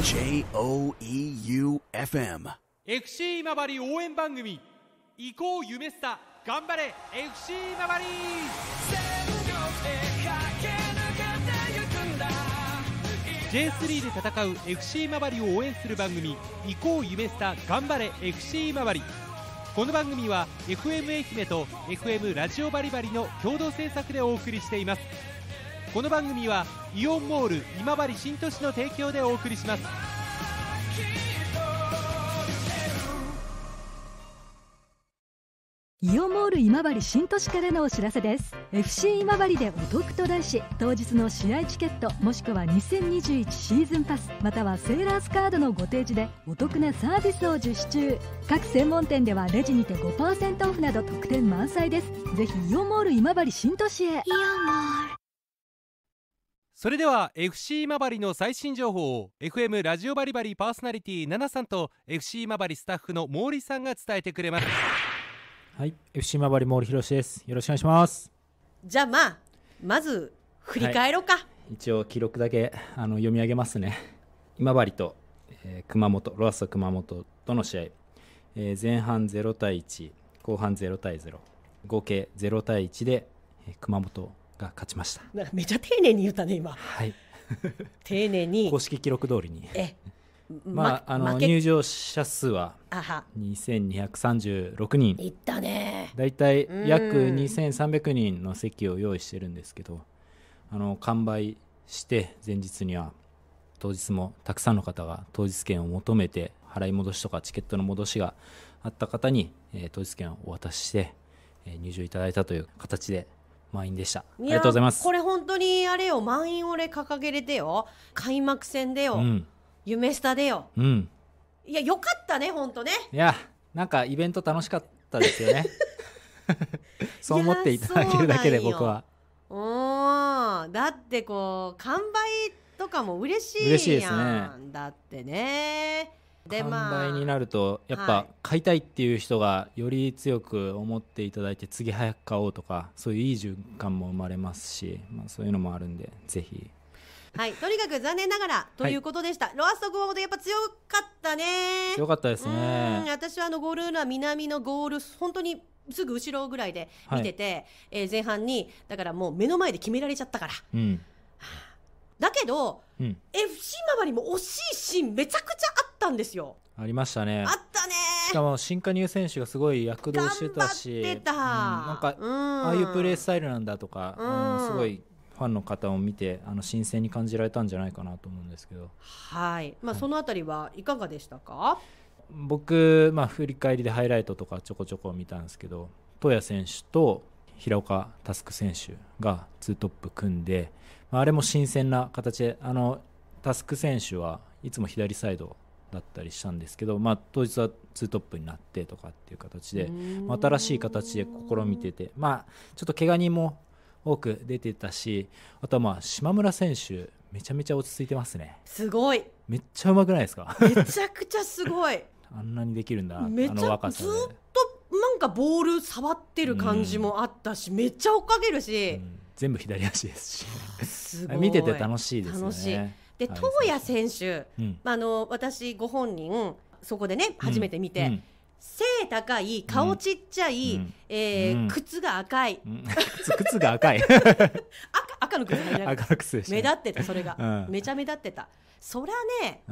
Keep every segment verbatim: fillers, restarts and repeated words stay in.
ジェイオーイーユーエフエム エフシー 今治応援番組、行こう夢スタ頑張れ エフシー 今治。 ジェイスリー で戦う エフシー 今治を応援する番組、行こう夢スタ頑張れ エフシー 今治。この番組は エフエム 愛媛と エフエム ラジオバリバリの共同制作でお送りしています。この番組はイオンモール今治新都市の提供でお送りします。イオンモール今治新都市からのお知らせです。 エフシー 今治でお得と題し、当日の試合チケットもしくはにせんにじゅういちシーズンパス、またはセーラースカードのご提示でお得なサービスを実施中。各専門店ではレジにて ごパーセント オフなど特典満載です。ぜひイオンモール今治新都市へ。イオンモール。それでは エフシー 今治の最新情報を エフエム ラジオバリバリパーソナリティナナさんと エフシー 今治スタッフの毛利さんが伝えてくれます。はい、エフシー 今治毛利博です。よろしくお願いします。じゃあまあまず振り返ろうか、はい、一応記録だけあの読み上げますね。今治と、えー、熊本ロアッソ熊本との試合、えー、前半ゼロたいいち後半ゼロたいゼロ合計ゼロたいいちで、えー、熊本が勝ちました。なんかめちゃ丁寧に言ったね今、はい、丁寧に公式記録通りにえ、まあ、あの入場者数はにせんにひゃくさんじゅうろくにんいったね。だいたい約にせんさんびゃくにんの席を用意してるんですけど、あの完売して前日には当日もたくさんの方が当日券を求めて、払い戻しとかチケットの戻しがあった方に、えー、当日券をお渡しして、えー、入場いただいたという形で満員でした。ありがとうございます。これ本当にあれよ、満員俺掲げれてよ、開幕戦でよ、うん、夢スタでよ、うん、いやよかったね本当ね。いやなんかイベント楽しかったですよねそう思っていただけるだけで僕はおだってこう完売とかも嬉しいやん。嬉しいですね。だってねで完売になるとやっぱ買いたいっていう人がより強く思っていただいて、次早く買おうとかそういういい循環も生まれますし、まあ、そういうのもあるんでぜひ、はい、とにかく残念ながらということでした、はい、ロアッソ熊本やっぱ強かったね。強かったですね。うん私はあのゴール裏南のゴール本当にすぐ後ろぐらいで見てて、はいえー、前半にだからもう目の前で決められちゃったから、うん、だけど、うん、エフシー 今治も惜しいシーンめちゃくちゃあったあったんですよ。ありましたね。あったね。しかも新加入選手がすごい躍動してたし、頑張ってた、うん、なんか、うん、ああいうプレースタイルなんだとか、うんうん、すごいファンの方を見てあの新鮮に感じられたんじゃないかなと思うんですけど、はい、まあ、そのあたりはいかがでしたか、はい、僕、まあ、振り返りでハイライトとかちょこちょこ見たんですけど、戸谷選手と平岡佑選手がツートップ組んで、まあ、あれも新鮮な形で、あの佑選手はいつも左サイドだったりしたんですけど、まあ、当日はツートップになってとかっていう形で、まあ、新しい形で試みてて、まあ、ちょっと怪我人も多く出てたし、あとはまあ島村選手めちゃめちゃ落ち着いてますね。すごい。めっちゃうまくないですかめちゃくちゃすごいあんなにできるんだな。めちゃあの若さでずっとなんかボール触ってる感じもあったし、めっちゃ追っかけるし、全部左足ですしすごい見てて楽しいですね。楽しいで、東谷選手、うんまあ、あの私ご本人そこでね初めて見て、うん、背高い顔ちっちゃい、うんえーうん、靴が赤い、うん、靴, 靴が赤い赤, 赤の靴が赤の靴でした、ね、目立ってたそれが、うん、めちゃ目立ってた。そりゃね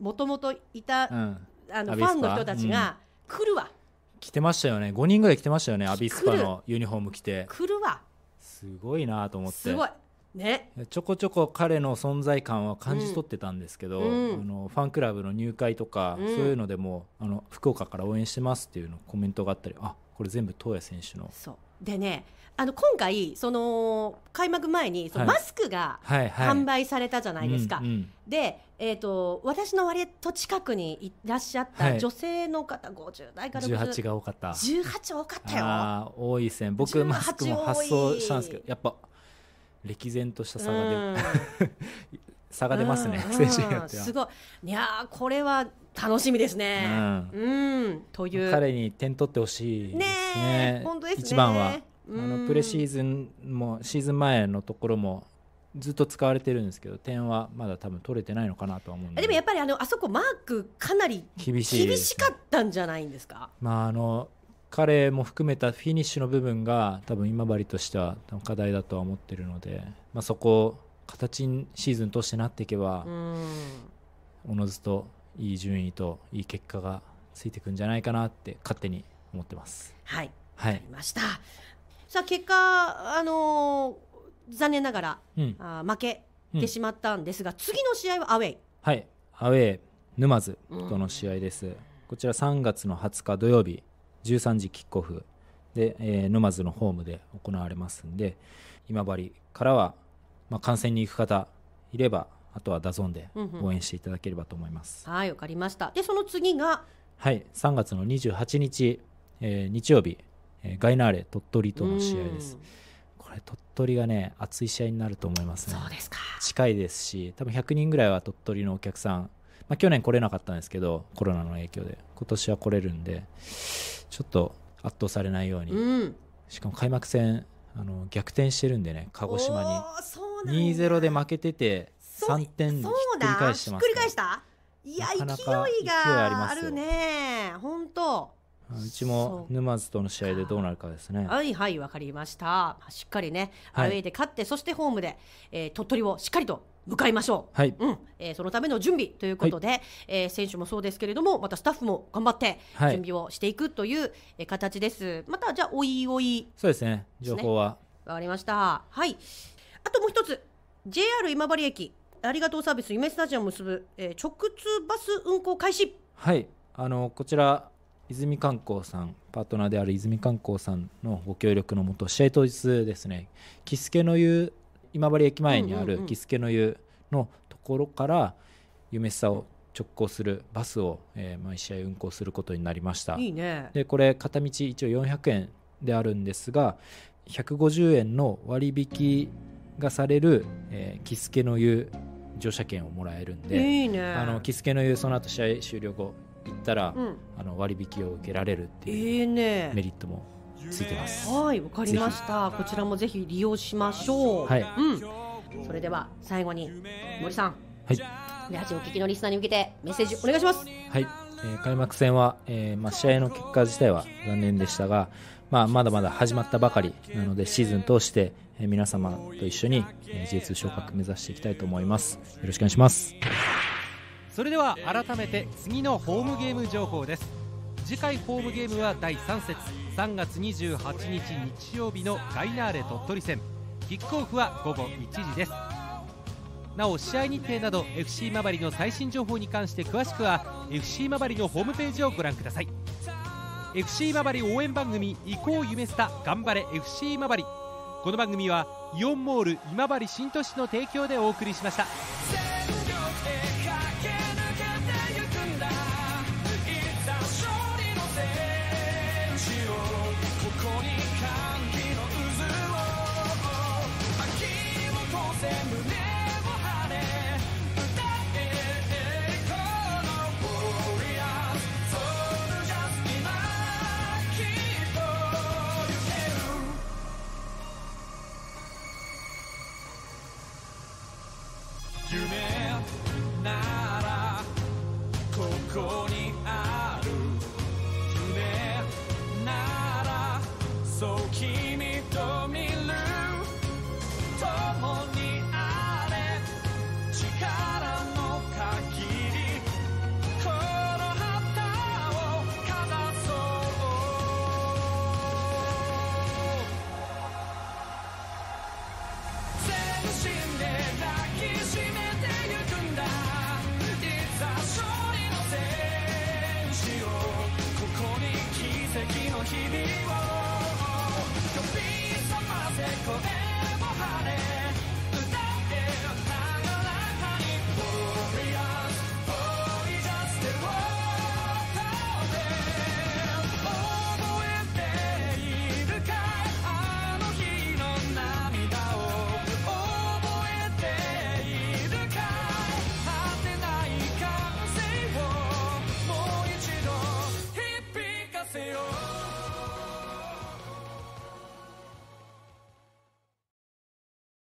もともといた、うん、あのファンの人たちが来るわ、うん、来てましたよね。ごにんぐらい来てましたよね。アビスパのユニフォーム着て来るわ。すごいなと思って、すごいね、ちょこちょこ彼の存在感は感じ取ってたんですけど、うん、あのファンクラブの入会とか、うん、そういうのでもあの福岡から応援してますっていうのコメントがあったり、あこれ全部東谷選手のそうでね、あの今回その開幕前にそのマスクが、はい、販売されたじゃないですか、はいはいうんうん、で、えー、と私の割と近くにいらっしゃった女性の方、はい、ごじゅうだいからじゅうはちが多かった。じゅうはち多かったよ。あ多い線。僕マスクも発送したんですけどやっぱ歴然とした差が出、うん、差が出ますね、うん、選手によってはすごい。いやこれは楽しみですね、うんうん、という彼に点取ってほしいです ね, ね, 本当ですね。一番は、うん、あのプレシーズンもシーズン前のところもずっと使われてるんですけど、点はまだ多分取れてないのかなとは思うんで。でもやっぱり あ, のあそこマークかなり厳しかったんじゃないんですか。まああの彼も含めたフィニッシュの部分が多分今治としては課題だとは思ってるので、まあ、そこを形にシーズンとしてなっていけば、おのずといい順位といい結果がついてくんじゃないかなって勝手に思ってます。はい、はい、わかりました。さあ結果、あのー残念ながら、うん、あ負けてしまったんですが、うん、次の試合はアウェイ、はい、アウェイ沼津との試合です、うん、こちらさんがつのはつか土曜日じゅうさんじキックオフで、えー、沼津のホームで行われますんで、今治からは、まあ、観戦に行く方いれば、あとはダゾーンで応援していただければと思います、うんうん、はい、わかりました。でその次が、はい、さんがつのにじゅうはちにち、えー、日曜日、えー、ガイナーレ鳥取との試合です、うん。鳥取がね、熱い試合になると思いますね。そうですか。近いですし、多分ひゃくにんぐらいは鳥取のお客さん、まあ、去年来れなかったんですけどコロナの影響で今年は来れるんで、ちょっと圧倒されないように、うん、しかも開幕戦あの逆転してるんでね、鹿児島に にたいゼロ で負けててさんてんでひっくり返してます。ひっくり返した。いやなかなか勢いがあるね、本当。うちも沼津との試合でどうなるかですね。はいはい、わかりました。しっかりね、はい、アウェイで勝って、そしてホームで、えー、鳥取をしっかりと迎えましょう、はい、うん、えー、そのための準備ということで、はい、えー、選手もそうですけれども、またスタッフも頑張って準備をしていくという形です、はい、またじゃあおいおい、そうですね、情報はわかりました、はい、あともう一つ ジェイアール 今治駅ありがとうサービス夢スタジアムを結ぶ、えー、直通バス運行開始。はい、あのこちら泉観光さん、パートナーである泉観光さんのご協力のもと、試合当日ですね、木助の湯、今治駅前にある木助の湯のところから夢すさを直行するバスを、えー、毎試合運行することになりました。いいね。でこれ片道一応よんひゃくえんであるんですが、ひゃくごじゅうえんの割引がされる、えー、木助の湯乗車券をもらえるんで、いいね。あの木助の湯、その後試合終了後行ったら、うん、あの割引を受けられるっていうメリットもついてます、えーね、はい、わかりました。こちらもぜひ利用しましょう、はい、うん、それでは最後に森さん、はい、ラジオを聴きのリスナーに向けてメッセージお願いします、はい、えー、開幕戦は、えーまあ、試合の結果自体は残念でしたが、まあ、まだまだ始まったばかりなので、シーズン通して、えー、皆様と一緒に、えー、ジェイツー 昇格目指していきたいと思います。よろしくお願いします。それでは改めて次のホームゲーム情報です。次回ホームゲームはだいさん節、さんがつにじゅうはちにち日曜日のガイナーレ鳥取戦、キックオフはごごいちじです。なお試合日程など エフシー 今治の最新情報に関して詳しくは エフシー 今治のホームページをご覧ください。 エフシー 今治応援番組行こう夢スタ頑張れ エフシー 今治、この番組はイオンモール今治新都市の提供でお送りしました。Come on.